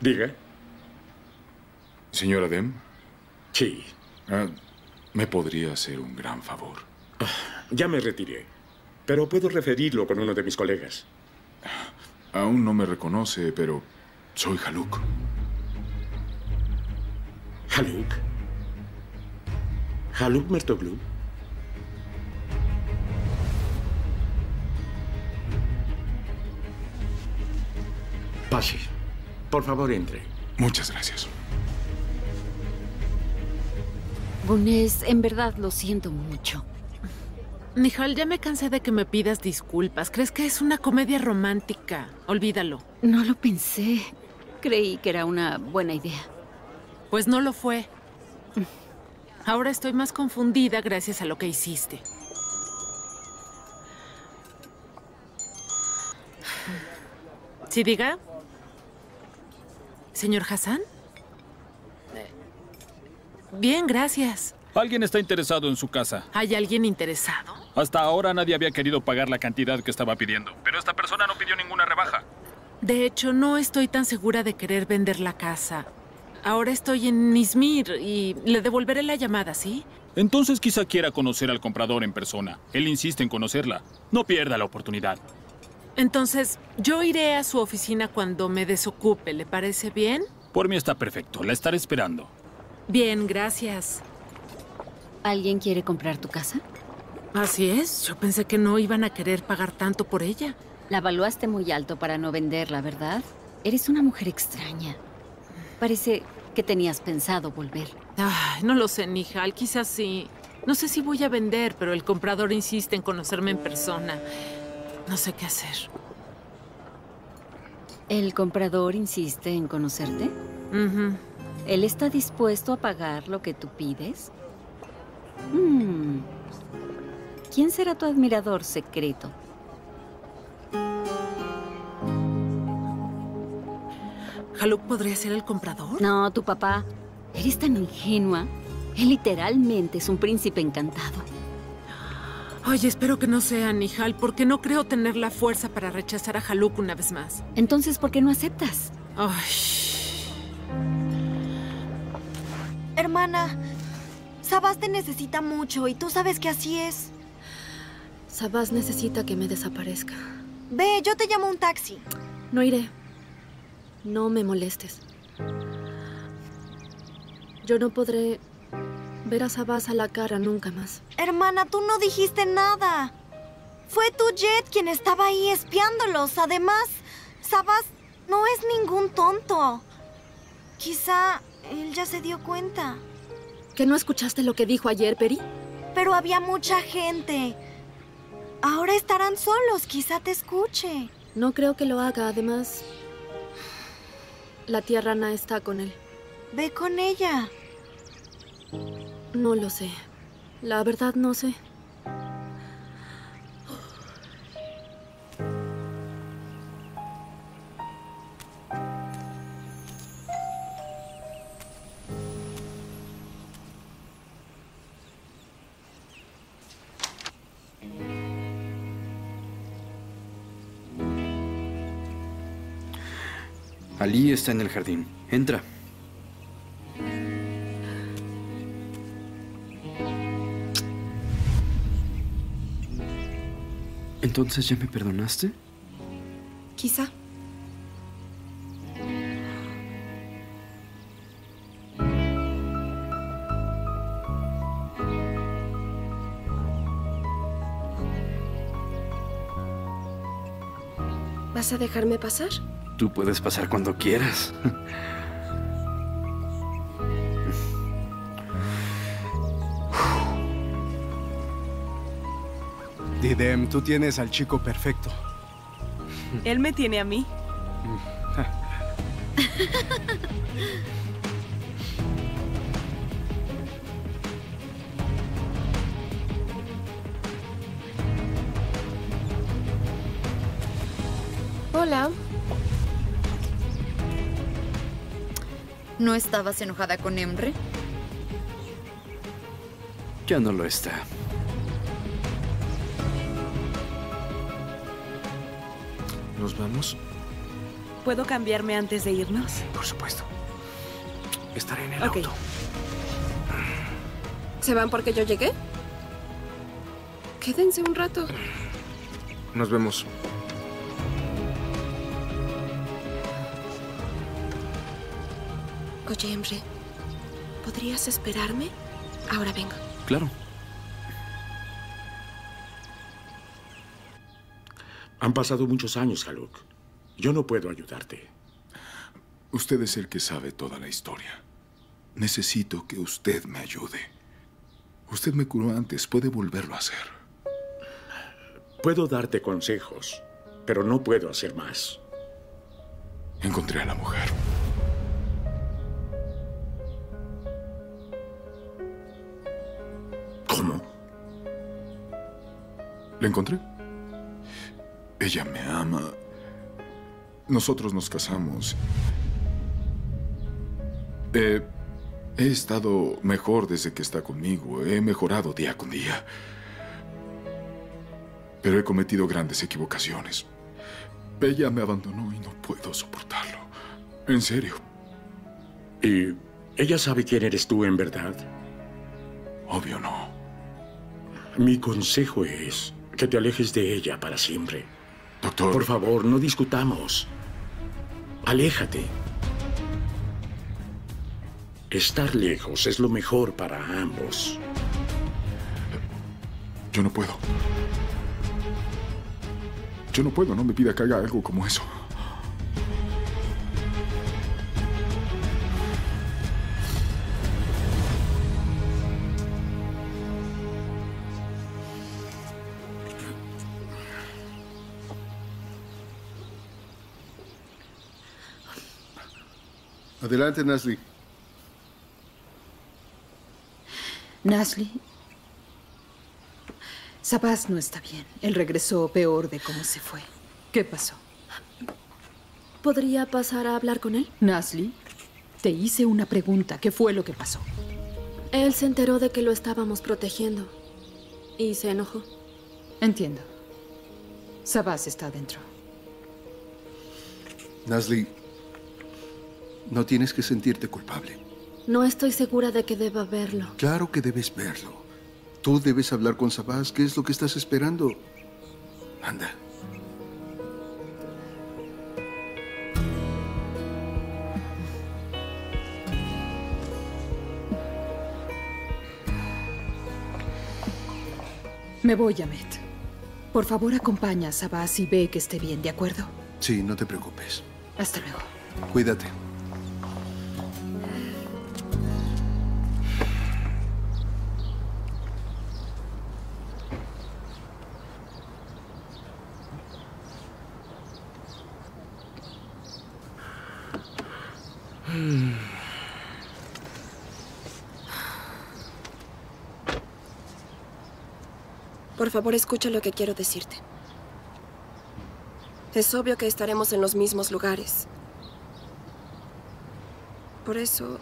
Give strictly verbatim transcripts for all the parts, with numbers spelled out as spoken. Diga. ¿Señora Dem? Sí. Ah, me podría hacer un gran favor. Ya me retiré, pero puedo referirlo con uno de mis colegas. Aún no me reconoce, pero soy Haluk. ¿Haluk? ¿Haluk Mertoglu? Pase. Por favor, entre. Muchas gracias. Bunez, en verdad lo siento mucho. Nihal, ya me cansé de que me pidas disculpas. ¿Crees que es una comedia romántica? Olvídalo. No lo pensé. Creí que era una buena idea. Pues no lo fue. Ahora estoy más confundida gracias a lo que hiciste. ¿Sí, diga? ¿Señor Hassan? Bien, gracias. Alguien está interesado en su casa. ¿Hay alguien interesado? Hasta ahora nadie había querido pagar la cantidad que estaba pidiendo, pero esta persona no pidió ninguna rebaja. De hecho, no estoy tan segura de querer vender la casa. Ahora estoy en Izmir y le devolveré la llamada, ¿sí? Entonces quizá quiera conocer al comprador en persona. Él insiste en conocerla. No pierda la oportunidad. Entonces, yo iré a su oficina cuando me desocupe. ¿Le parece bien? Por mí está perfecto. La estaré esperando. Bien, gracias. ¿Alguien quiere comprar tu casa? Así es. Yo pensé que no iban a querer pagar tanto por ella. La evaluaste muy alto para no venderla, ¿verdad? Eres una mujer extraña. Parece que tenías pensado volver. Ay, no lo sé, Nihal. Quizás sí. No sé si voy a vender, pero el comprador insiste en conocerme en persona. No sé qué hacer. ¿El comprador insiste en conocerte? Uh-huh. ¿Él está dispuesto a pagar lo que tú pides? Hmm. ¿Quién será tu admirador secreto? ¿Haluk podría ser el comprador? No, tu papá. Eres tan ingenua. Él literalmente es un príncipe encantado. Oye, espero que no sea Nihal, porque no creo tener la fuerza para rechazar a Haluk una vez más. Entonces, ¿por qué no aceptas? Ay. Hermana, Sabás te necesita mucho y tú sabes que así es. Sabás necesita que me desaparezca. Ve, yo te llamo un taxi. No iré. No me molestes. Yo no podré ver a Sabás a la cara nunca más. Hermana, tú no dijiste nada. Fue tu Jet quien estaba ahí espiándolos. Además, Sabás no es ningún tonto. Quizá él ya se dio cuenta. ¿Que no escuchaste lo que dijo ayer, Peri? Pero había mucha gente. Ahora estarán solos, quizá te escuche. No creo que lo haga, además... La tía rana está con él. Ve con ella. No lo sé. La verdad no sé. Ali está en el jardín. Entra. ¿Entonces ya me perdonaste? Quizá. ¿Vas a dejarme pasar? Tú puedes pasar cuando quieras. Didem, tú tienes al chico perfecto. Él me tiene a mí. Hola. ¿No estabas enojada con Emre? Ya no lo está. ¿Nos vamos? ¿Puedo cambiarme antes de irnos? Por supuesto. Estaré en el okay. auto. ¿Se van porque yo llegué? Quédense un rato. Nos vemos. Oye, Emre, ¿podrías esperarme? Ahora vengo. Claro. Han pasado muchos años, Haluk. Yo no puedo ayudarte. Usted es el que sabe toda la historia. Necesito que usted me ayude. Usted me curó antes. Puede volverlo a hacer. Puedo darte consejos, pero no puedo hacer más. Encontré a la mujer. ¿Cómo? La encontré. Ella me ama. Nosotros nos casamos. Eh, he estado mejor desde que está conmigo. He mejorado día con día. Pero he cometido grandes equivocaciones. Ella me abandonó y no puedo soportarlo. En serio. ¿Y ella sabe quién eres tú en verdad? Obvio no. Mi consejo es que te alejes de ella para siempre. Doctor... Por favor, no discutamos. Aléjate. Estar lejos es lo mejor para ambos. Yo no puedo. Yo no puedo, no me pida que haga algo como eso. Adelante, Nazlı. Nazlı, Sabás no está bien. Él regresó peor de cómo se fue. ¿Qué pasó? ¿Podría pasar a hablar con él? Nazlı, te hice una pregunta. ¿Qué fue lo que pasó? Él se enteró de que lo estábamos protegiendo y se enojó. Entiendo. Sabás está adentro. Nazlı, no tienes que sentirte culpable. No estoy segura de que deba verlo. Claro que debes verlo. Tú debes hablar con Sabás. ¿Qué es lo que estás esperando? Anda. Me voy, Ahmed. Por favor, acompaña a Sabás y ve que esté bien, ¿de acuerdo? Sí, no te preocupes. Hasta luego. Cuídate. Por favor, escucha lo que quiero decirte. Es obvio que estaremos en los mismos lugares. Por eso...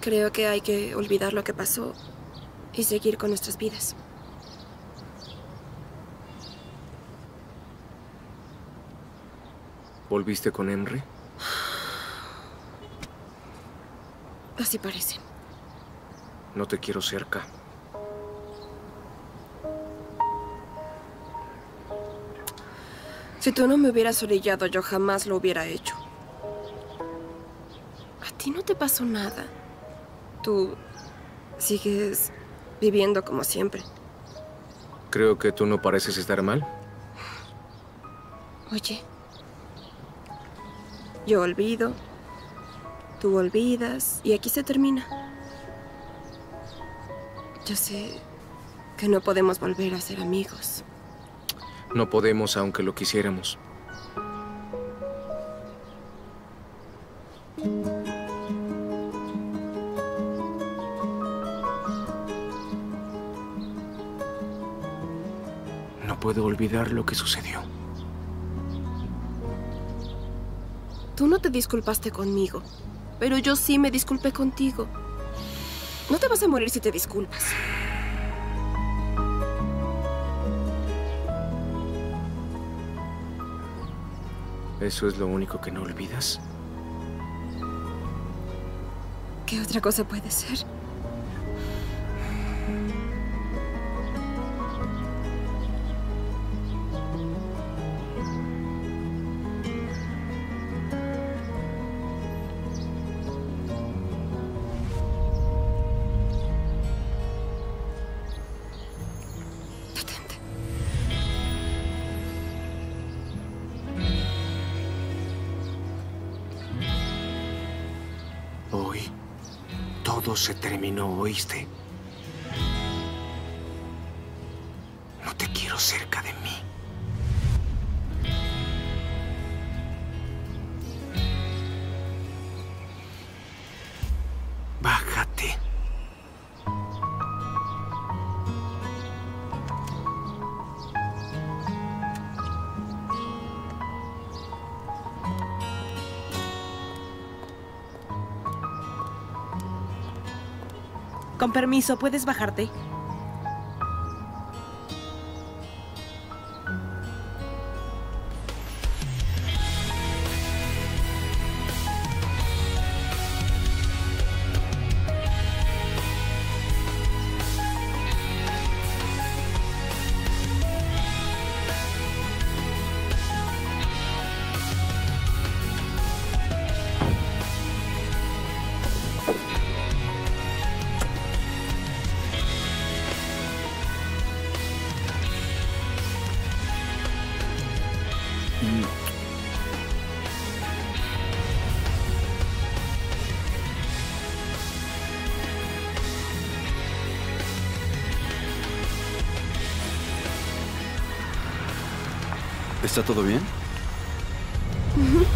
creo que hay que olvidar lo que pasó y seguir con nuestras vidas. ¿Volviste con Henry? Así parece. No te quiero cerca. Si tú no me hubieras orillado, yo jamás lo hubiera hecho. A ti no te pasó nada. Tú sigues viviendo como siempre. Creo que tú no pareces estar mal. Oye, yo olvido, tú olvidas y aquí se termina. Yo sé que no podemos volver a ser amigos. No podemos, aunque lo quisiéramos. No puedo olvidar lo que sucedió. Tú no te disculpaste conmigo, pero yo sí me disculpé contigo. No te vas a morir si te disculpas. ¿Eso es lo único que no olvidas? ¿Qué otra cosa puede ser? Todo se terminó, ¿oíste? No te quiero cerca de mí. Bájate. Con permiso, ¿puedes bajarte? ¿Está todo bien? Uh-huh.